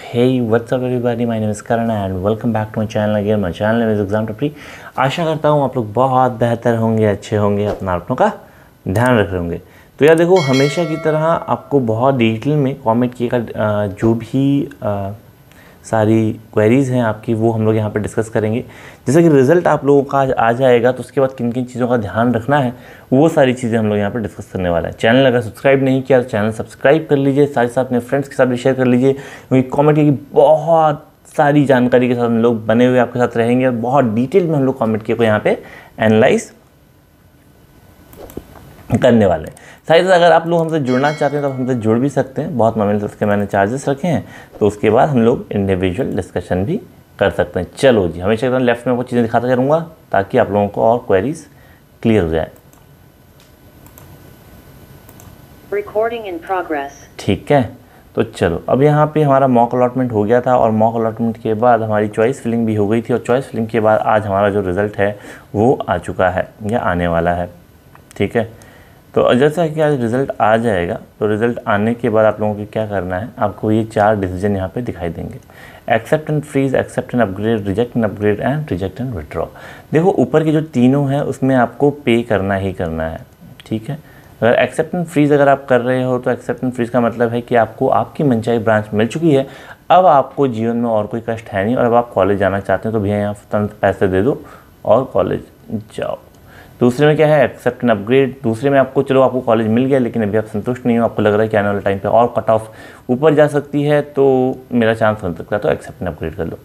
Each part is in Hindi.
Hey, what's up everybody? My name is Karan and welcome back to my channel again. My channel is Exam Top Tree. आशा करता हूँ आप लोग बहुत बेहतर होंगे, अच्छे होंगे, अपना अपनों का ध्यान रख रहे होंगे। तो यार देखो, हमेशा की तरह आपको बहुत डिटेल में COMEDK का जो भी सारी क्वेरीज़ हैं आपकी, वो हम लोग यहाँ पर डिस्कस करेंगे। जैसे कि रिज़ल्ट आप लोगों का आ जाएगा तो उसके बाद किन किन चीज़ों का ध्यान रखना है, वो सारी चीज़ें हम लोग यहाँ पर डिस्कस करने वाला है। चैनल अगर सब्सक्राइब नहीं किया तो चैनल सब्सक्राइब कर लीजिए, साथ ही साथ अपने फ्रेंड्स के साथ भी शेयर कर लीजिए, क्योंकि COMEDK की बहुत सारी जानकारी के साथ हम लोग बने हुए आपके साथ रहेंगे और बहुत डिटेल में हम लोग COMEDK को यहाँ पर एनालाइज करने वाले हैं। साथ ही अगर आप लोग हमसे जुड़ना चाहते हैं तो आप हमसे जुड़ भी सकते हैं। बहुत मामले तो उसके मैंने चार्जेस रखे हैं, तो उसके बाद हम लोग इंडिविजुअल डिस्कशन भी कर सकते हैं। चलो जी, हमेशा एकदम लेफ्ट में आपको चीज़ें दिखाता करूँगा ताकि आप लोगों को और क्वेरीज क्लियर हो जाए। Recording in progress. ठीक है, तो चलो अब यहाँ पे हमारा मॉक अलॉटमेंट हो गया था और मॉक अलॉटमेंट के बाद हमारी चॉइस फिलिंग भी हो गई थी और चॉइस फिलिंग के बाद आज हमारा जो रिज़ल्ट है वो आ चुका है या आने वाला है। ठीक है, तो जैसा कि आज रिज़ल्ट आ जाएगा तो रिज़ल्ट आने के बाद आप लोगों को क्या करना है, आपको ये चार डिसीजन यहाँ पे दिखाई देंगे: accept and freeze, accept and upgrade, reject and upgrade and reject and withdraw. देखो ऊपर के जो तीनों हैं उसमें आपको पे करना ही करना है। ठीक है, अगर एक्सेप्ट एंड फ्रीज अगर आप कर रहे हो तो एक्सेप्ट एंड फ्रीज का मतलब है कि आपको आपकी मनचाही ब्रांच मिल चुकी है, अब आपको जीवन में और कोई कष्ट है नहीं और अब आप कॉलेज जाना चाहते हैं तो भैया यहाँ तुरंत पैसे दे दो और कॉलेज जाओ। दूसरे में क्या है, एक्सेप्ट एंड अपग्रेड। दूसरे में आपको, चलो आपको कॉलेज मिल गया लेकिन अभी आप संतुष्ट नहीं हो, आपको लग रहा है कि आने वाले टाइम पे और कट ऑफ ऊपर जा सकती है तो मेरा चांस बन सकता है, तो एक्सेप्ट एंड अपग्रेड कर लो।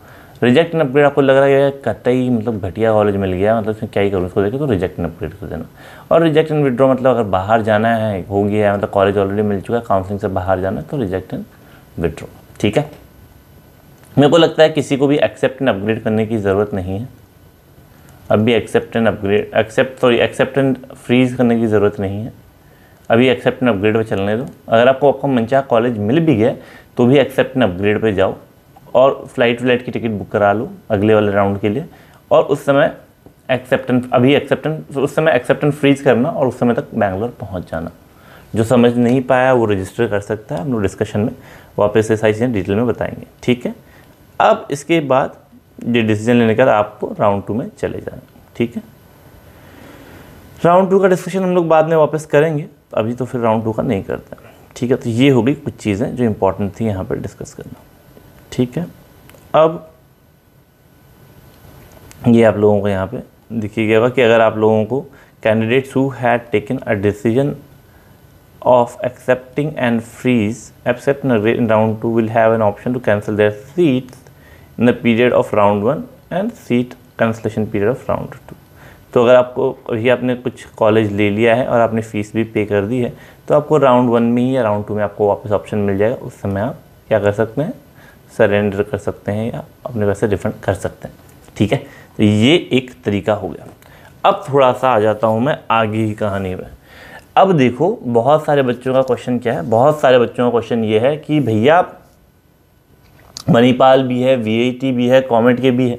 रिजेक्ट एंड अपग्रेड आपको लग रहा है कतई मतलब घटिया कॉलेज मिल गया, मतलब इसमें क्या ही करूँ उसको देखे, तो रिजेक्ट एंड अपग्रेड कर देना। और रिजेक्ट एंड विड्रॉ मतलब अगर बाहर जाना है, हो गया है मतलब कॉलेज ऑलरेडी मिल चुका है, काउंसलिंग से बाहर जाना है तो रिजेक्ट एंड विड्रॉ। ठीक है, मेरे को लगता है किसी को भी एक्सेप्ट एंड अपग्रेड करने की ज़रूरत नहीं है, अभी accept and upgrade accept and freeze करने की ज़रूरत नहीं है, अभी एक्सेप्ट एंड अपग्रेड पर चलने दो। अगर आपको आपका मनचाहा कॉलेज मिल भी गया तो भी एक्सेप्ट एंड अपग्रेड पे जाओ और फ्लाइट की टिकट बुक करा लो अगले वाले राउंड के लिए, और उस समय एक्सेप्ट एंड फ्रीज करना और उस समय तक बैंगलोर पहुँच जाना। जो समझ नहीं पाया वो रजिस्टर कर सकता है, हम लोग डिस्कशन में वापस से सारी चीज़ें डिटेल में बताएंगे। ठीक है, अब इसके बाद ये डिसीजन लेने के बाद आपको राउंड टू में चले जाना। ठीक है, राउंड टू का डिस्कशन हम लोग बाद में वापस करेंगे, अभी तो फिर राउंड टू का नहीं करते हैं। ठीक है, तो ये हो गई कुछ चीज़ें जो इम्पोर्टेंट थी यहाँ पर डिस्कस करना। ठीक है, अब ये आप लोगों को यहाँ पे दिखिएगा कि अगर आप लोगों को candidates who had taken a decision of accepting and freeze accept in round 2 will have an option to cancel their seats in the period of round 1 and seat cancellation period of round 2. तो अगर आपको अभी आपने कुछ कॉलेज ले लिया है और आपने फ़ीस भी पे कर दी है तो आपको राउंड 1 में ही या राउंड 2 में आपको वापस ऑप्शन मिल जाएगा, उस समय आप क्या कर सकते हैं, सरेंडर कर सकते हैं या अपने पैसे रिफंड कर सकते हैं। ठीक है, तो ये एक तरीका हो गया। अब थोड़ा सा आ जाता हूँ मैं आगे की कहानी में। अब देखो बहुत सारे बच्चों का क्वेश्चन क्या है, बहुत सारे बच्चों का क्वेश्चन ये है कि भैया मणिपाल भी है, वीआईटी भी है, COMEDK भी है,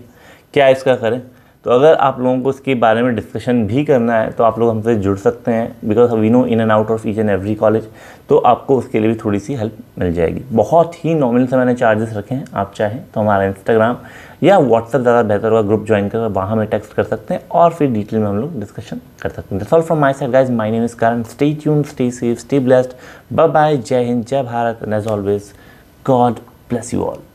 क्या इसका करें? तो अगर आप लोगों को इसके बारे में डिस्कशन भी करना है तो आप लोग हमसे जुड़ सकते हैं, because we know in and out of each and every college, तो आपको उसके लिए भी थोड़ी सी हेल्प मिल जाएगी। बहुत ही नॉर्मल से मैंने चार्जेस रखे हैं, आप चाहें तो हमारा इंस्टाग्राम या व्हाट्सएप ज़्यादा बेहतर होगा, ग्रुप ज्वाइन कर वहाँ में टेक्स्ट कर सकते हैं और फिर डिटेल में हम लोग डिस्कशन कर सकते हैं। That's all from my side guys, my name is Karan. Stay tuned, stay safe, stay blessed, bye bye, जय हिंद, जय Bharat, and as always God bless you all.